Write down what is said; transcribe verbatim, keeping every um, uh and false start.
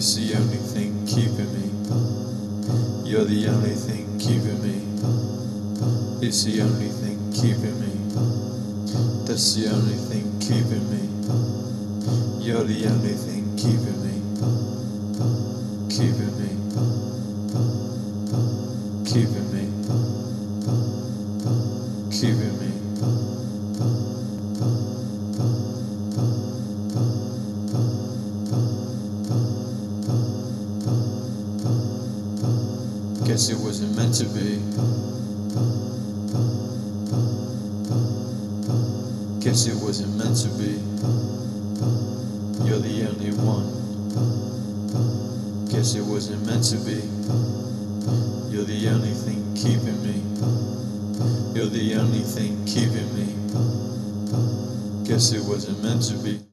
is the only thing keeping me. You're the only thing keeping me. It's the only thing keeping me. That's the only thing keeping me. You're the only thing keeping me. Keeping me. Keeping me. Keeping me. Guess it wasn't meant to be. Guess it wasn't meant to be. You're the only one. Guess it wasn't meant to be. You're the only thing keeping me. You're the only thing keeping me. Guess it wasn't meant to be.